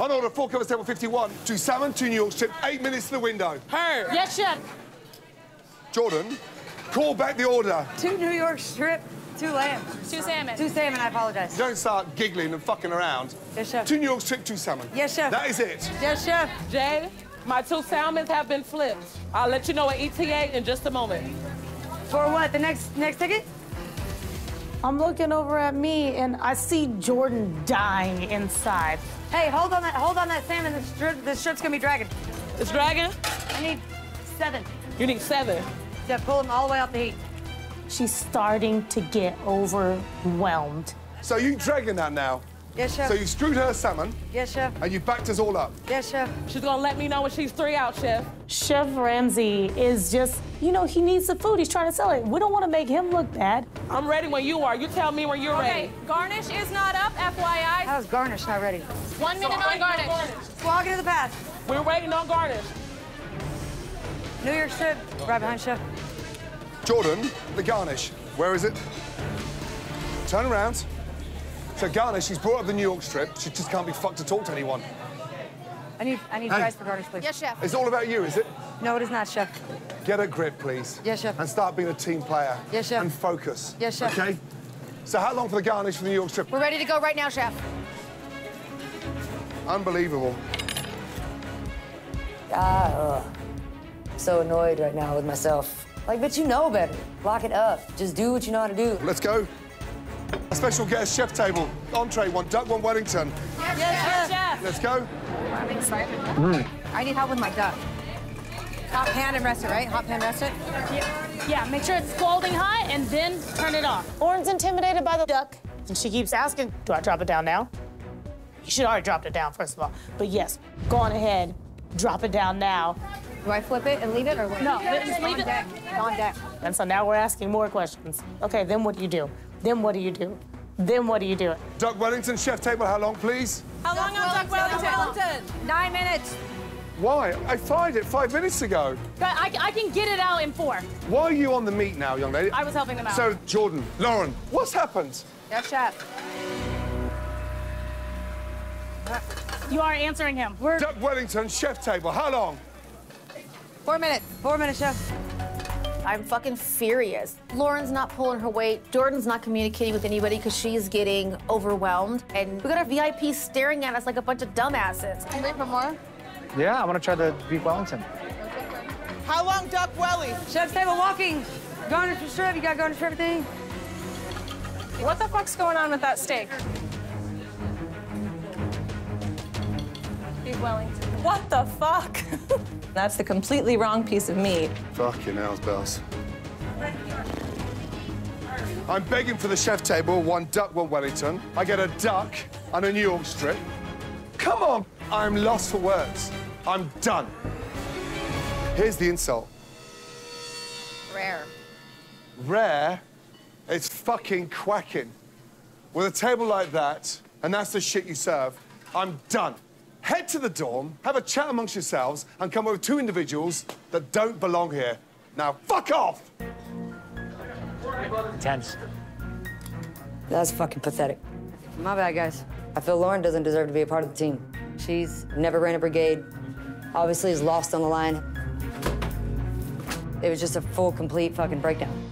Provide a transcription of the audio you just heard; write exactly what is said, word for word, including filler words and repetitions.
On order, four covers, table fifty-one. Two salmon, two New York strip, eight minutes to the window. Hey! Yes, chef. Jordan, call back the order. Two New York strip, two lamb. Two salmon. Two salmon, I apologise. Don't start giggling and fucking around. Yes, chef. Two New York strip, two salmon. Yes, chef. That is it. Yes, chef. Jade, my two salmons have been flipped. I'll let you know at E T A in just a moment. For what? The next next ticket? I'm looking over at me and I see Jordan dying inside. Hey, hold on that, hold on that salmon. This strip, this strip's gonna be dragging. It's dragging? I need seven. You need seven? Yeah, pull them all the way out the heat. She's starting to get overwhelmed. So you dragging that now? Yes, chef. So you screwed her salmon? Yes, chef. And you backed us all up? Yes, chef. She's gonna let me know when she's three out, chef. Chef Ramsay is just, you know, he needs the food. He's trying to sell it. We don't want to make him look bad. I'm ready when you are. You tell me when you're okay. ready. Okay, garnish is not up, F Y I. How's garnish not ready? One minute so on garnish. garnish. Slog it to the pass. We're waiting on garnish. New York strip, right behind chef. Jordan, the garnish. Where is it? Turn around. So garnish, she's brought up the New York strip. She just can't be fucked to talk to anyone. I need, I need fries for garnish, please. Yes, chef. It's all about you, is it? No, it is not, chef. Get a grip, please. Yes, chef. And start being a team player. Yes, chef. And focus. Yes, chef. Okay? So how long for the garnish for the New York strip? We're ready to go right now, chef. Unbelievable. Ah, uh, I'm so annoyed right now with myself. Like, bitch, you know better. Lock it up. Just do what you know how to do. Let's go. A special guest chef table. Entree one, duck one, Wellington. Yes, yes chef. chef. Let's go. I'm excited. Mm. I need help with my duck. Hot pan and rest it, right? Hot pan, rest it? Yeah. yeah, make sure it's scalding hot and then turn it off. Lauren's intimidated by the duck, and she keeps asking, do I drop it down now? You should already dropped it down, first of all. But yes, go on ahead, drop it down now. Do I flip it and leave it, or what? No, just leave it. Deck. On deck. And so now we're asking more questions. Okay, then what do you do? Then what do you do? Then what do you do? Duck Wellington, chef table, how long, please? How long on Duck Wellington? Wellington? Nine minutes. Why? I fried it five minutes ago. I, I can get it out in four. Why are you on the meat now, young lady? I was helping them out. So, Jordan, Lauren, what's happened? Yes, chef. You are answering him. We're... Duck Wellington, chef table, how long? Four minutes. Four minutes, chef. I'm fucking furious. Lauren's not pulling her weight. Jordan's not communicating with anybody because she's getting overwhelmed. And we got our V I P staring at us like a bunch of dumbasses. Are you ready for more? Yeah, I want to try the beef Wellington. How long duck welly? Chef's table walking. Garnish for strip. You got garnish for everything. What the fuck's going on with that steak? Beef Wellington. What the fuck? That's the completely wrong piece of meat. Fucking hell, Bells. I'm begging for the chef table, one duck, one Wellington. I get a duck and a New York strip. Come on! I'm lost for words. I'm done. Here's the insult. Rare. Rare? It's fucking quacking. With a table like that, and that's the shit you serve, I'm done. Head to the dorm, have a chat amongst yourselves, and come up with two individuals that don't belong here. Now, fuck off! Tense. That's fucking pathetic. My bad, guys. I feel Lauren doesn't deserve to be a part of the team. She's never ran a brigade, obviously is lost on the line. It was just a full, complete fucking breakdown.